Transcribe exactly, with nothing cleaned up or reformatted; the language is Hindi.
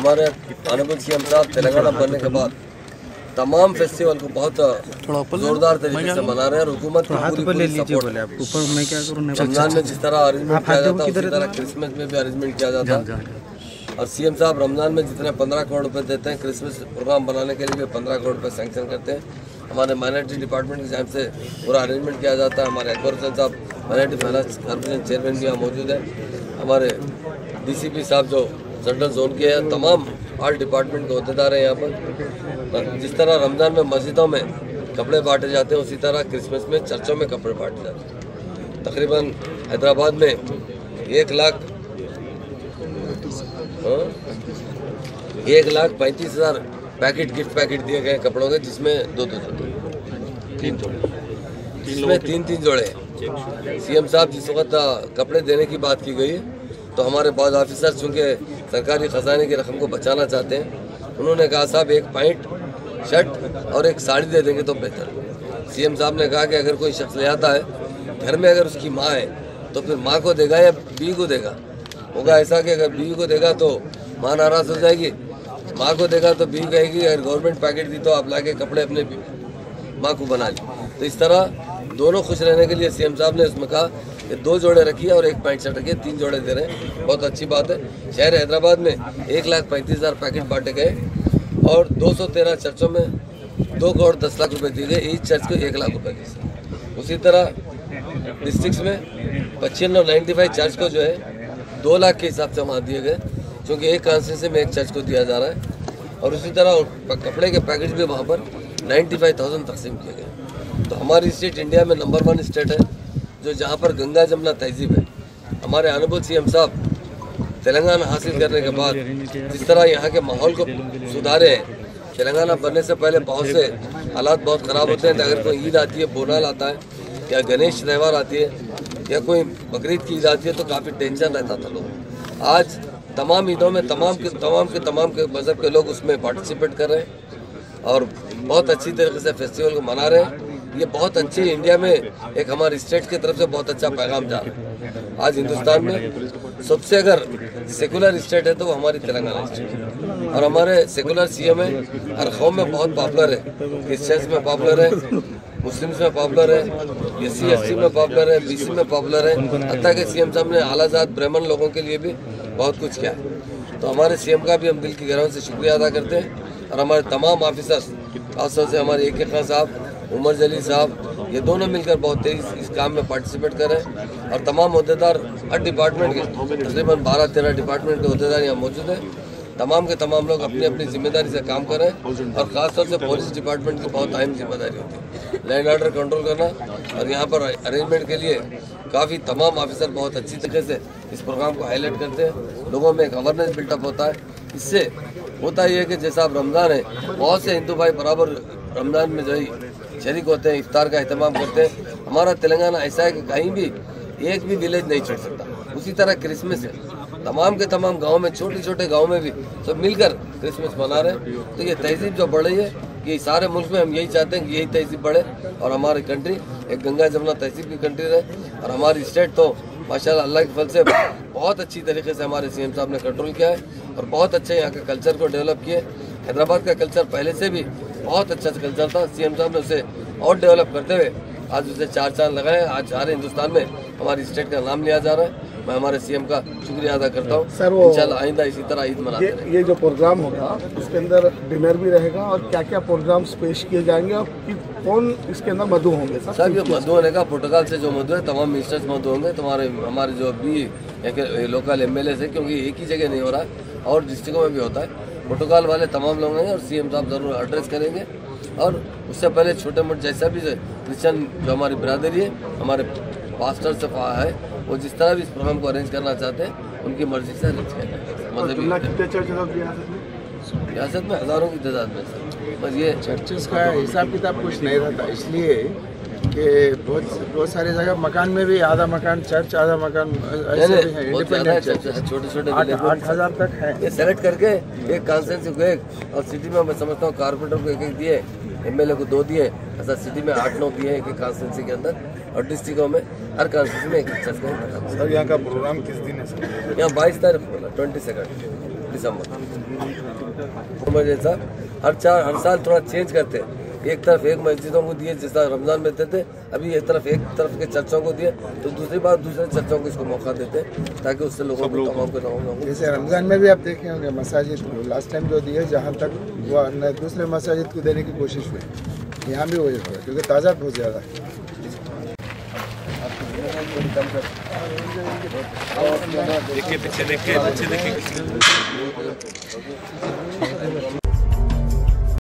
हमारे ऑनरेबल सीएम साहब तेलंगाना बनने के बाद तमाम फेस्टिवल को बहुत जोरदार तरीके से मना रहे हैं और हुकूमत पूरी पूरी सपोर्ट है। रमजान में जिस तरह अरेंजमेंट किया जाता है उसी तरह क्रिसमस में भी अरेंजमेंट किया जाता है और सीएम साहब रमजान में जितने पंद्रह करोड़ रुपए देते हैं क्रिसमस प्रोग्राम बनाने के लिए भी पंद्रह करोड़ रुपए सैंक्शन करते हैं। हमारे माइनॉरिटी डिपार्टमेंट के हिसाब से पूरा अरेंजमेंट किया जाता है। हमारे अकबर हुसैन साहब माइनॉरिटी फाइनेंस कॉर्पोरेशन चेयरमैन भी यहाँ मौजूद है। हमारे डीसीपी साहब जो सेंट्रल जोन के हैं, तमाम आर्ट डिपार्टमेंट के अहदेदार हैं यहाँ पर। जिस तरह रमज़ान में मस्जिदों में कपड़े बांटे जाते हैं उसी तरह क्रिसमस में चर्चों में कपड़े बांटे जाते हैं। तकरीबन हैदराबाद में एक लाख एक लाख पैंतीस हज़ार पैकेट गिफ्ट पैकेट दिए गए कपड़ों के, जिसमें दो दो जोड़े तीन जोड़े जिसमें तीन तीन जोड़े हैं। सीएम साहब जिस वक्त कपड़े देने की बात की गई तो हमारे बाद ऑफिसर चूँकि सरकारी खजाने की रकम को बचाना चाहते हैं, उन्होंने कहा साहब एक पैंट शर्ट और एक साड़ी दे देंगे तो बेहतर। सीएम साहब ने कहा कि अगर कोई शख्स ले आता है घर में, अगर उसकी माँ है तो फिर माँ को देगा या बीवी को देगा। होगा ऐसा कि अगर बीवी को देगा तो माँ नाराज हो जाएगी, माँ को देगा तो बीवी कहेगी अगर गवर्नमेंट पैकेट दी तो आप लाके कपड़े अपने माँ को बना ली। तो इस तरह दोनों खुश रहने के लिए सीएम साहब ने उसमें कहा कि दो जोड़े रखिए और एक पैंट शर्ट रखिए, तीन जोड़े दे रहे हैं, बहुत अच्छी बात है। शहर हैदराबाद में एक लाख पैंतीस हज़ार पैकेट बांटे गए और दो सौ तेरह चर्चों में दो करोड़ दस लाख रुपये दिए गए, ईच चर्च को एक लाख रुपये दिए। उसी तरह डिस्ट्रिक्स में पच्चीस नौ नाइन्टी फाइव चर्च को जो है दो लाख के हिसाब से वहाँ दिए गए, क्योंकि एक कॉन्स्टिट्यूंसी में एक चर्च को दिया जा रहा है। और उसी तरह कपड़े के पैकेट भी वहाँ पर नाइन्टी फाइव थाउजेंड तकसीम किए गए। तो हमारी स्टेट इंडिया में नंबर वन स्टेट है जो जहाँ पर गंगा जमुना तहजीब है। हमारे ऑनरेबल सीएम साहब तेलंगाना हासिल करने के बाद जिस तरह यहाँ के माहौल को सुधारे हैं, तेलंगाना बनने से पहले बहुत से हालात बहुत ख़राब होते हैं। अगर कोई ईद आती है, बोनाल आता है या गणेश त्यौहार आती है या कोई बकरीद की ईद आती है तो काफ़ी टेंशन रहता था लोग। आज तमाम ईदों में तमाम के तमाम के तमाम के मज़हब के लोग उसमें पार्टिसिपेट कर रहे हैं और बहुत अच्छी तरीके से फेस्टिवल को मना रहे हैं। ये बहुत अच्छी इंडिया में एक हमारे स्टेट की तरफ से बहुत अच्छा पैगाम जा रहा है। आज हिंदुस्तान में सबसे अगर सेकुलर स्टेट है तो वो हमारी तेलंगाना स्टेट है और हमारे सेकुलर सी एम है हर कौम में बहुत पॉपुलर है। क्रिश्चियंस में पॉपुलर है, मुस्लिम्स में पॉपुलर है, एस सी एस टी में पॉपुलर है, बीसी में पॉपुलर है, हत्या के सीएम साहब ने आला जात ब्राह्मण लोगों के लिए भी बहुत कुछ किया है। तो हमारे सीएम का भी हम दिल की गहराई से शुक्रिया अदा करते हैं और हमारे तमाम ऑफिसर्स खासतौर से हमारे ए के खान साहब, उमर जली साहब, ये दोनों मिलकर बहुत तेज़ी इस काम में पार्टिसिपेट कर रहे हैं और तमाम अहदेदार हर डिपार्टमेंट के तकरीबन बारह तेरह डिपार्टमेंट के अहदेदार यहाँ मौजूद हैं। तमाम के तमाम लोग अपनी अपनी जिम्मेदारी से काम कर रहे हैं और ख़ासतौर से पुलिस डिपार्टमेंट की बहुत अहम जिम्मेदारी होती है लैंड ऑर्डर कंट्रोल करना। और यहाँ पर अरेंजमेंट के लिए काफ़ी तमाम ऑफिसर बहुत अच्छी तरीके से इस प्रोग्राम को हाईलाइट करते हैं, लोगों में एक अवेयरनेस बिल्टअप होता है। इससे होता ही है कि जैसा अब रमज़ान है, बहुत से हिंदू भाई बराबर रमज़ान में जो है शरीक होते हैं, इफ्तार का अहतमाम करते हैं। हमारा तेलंगाना ऐसा है कि कहीं भी एक भी विलेज नहीं छोड़ सकता। उसी तरह क्रिसमस है, तमाम के तमाम गांव में, छोटे छोटे गांव में भी सब मिलकर क्रिसमस मना रहे हैं। तो ये तहजीब जो बढ़ रही है, ये सारे मुल्क में हम यही चाहते हैं कि यही तहजीब बढ़े और हमारी कंट्री एक गंगा जमुना तहजीब की कंट्री रहे। और हमारी स्टेट तो माशाल्लाह अल्लाह के फल से बहुत अच्छी तरीके से हमारे सीएम साहब ने कंट्रोल किया है और बहुत अच्छे यहाँ के कल्चर को डेवलप किया है। हैदराबाद का कल्चर पहले से भी बहुत अच्छा कल्चर था, सीएम साहब ने उसे और डेवलप करते हुए आज उसे चार चांद लगाए। आज सारे हिंदुस्तान में हमारी स्टेट का नाम लिया जा रहा है। मैं हमारे सीएम का शुक्रिया अदा करता हूँ। इंशाल्लाह आइंदा इसी तरह ईद मनाते रहेंगे। ये जो प्रोग्राम होगा उसके अंदर डिनर भी रहेगा और क्या क्या प्रोग्राम्स पेश किए जाएंगे और कौन इसके अंदर मधु होंगे? सर ये मधु होने का पुर्तगाल से जो मधु है तमाम मिनिस्टर्स मधु होंगे, तुम्हारे हमारे जो भी लोकल एम एल ए से, क्योंकि एक ही जगह नहीं हो रहा है और डिस्ट्रिक्टों में भी होता है, पुर्तगाल वाले तमाम लोग हैं और सीएम साहब ज़रूर एड्रेस करेंगे। और उससे पहले छोटे मोटे जैसा भी क्रिश्चन जो हमारी बरदरी है, हमारे पास्टर से है, वो जिस तरह भी इस प्रोग्राम को अरेंज करना चाहते हैं उनकी मर्जी से अरेंज करें। रियासत में हज़ारों की तादाद में सर, बस ये चर्चेस का हिसाब किताब कुछ नहीं रहता, इसलिए कि बहुत बहुत सारी जगह मकान में भी आधा मकान चर्च आधा मकान ऐसे भी है, इंडिपेंडेंट चर्च छोटे छोटे आठ हज़ार तक है। ये सेलेक्ट करके एक कॉन्स्टिट्यूंसी को एक और सिटी में मैं समझता हूँ कारपोरेटर को एक एक दिए, एमएलए को दो दिए, ऐसा सिटी में आठ नौ दिए एक कॉन्स्टिट्यूंसी के अंदर और डिस्ट्रिक्टों में हर कॉन्स्टिट्यूंसी में एक। सर यहाँ का प्रोग्राम किस दिन है? यहाँ बाईस तारीख ट्वेंटी सेकेंड दिसंबर। हर चार हर साल थोड़ा चेंज करते हैं, एक तरफ एक मस्जिदों को दिए जिस तरह रमजान में देते, अभी एक तरफ एक तरफ के चर्चों को दिए, तो दूसरी बार दूसरे चर्चों को इसको मौका देते ताकि उससे लोगों को तमाम को ना हो। जैसे रमजान में भी आप देखे होंगे मसाजिद को लास्ट टाइम जो दिए जहाँ तक वो दूसरे मसाजिद को देने की कोशिश हुई, यहाँ भी वही हुआ क्योंकि ताज़ा बहुत ज़्यादा है।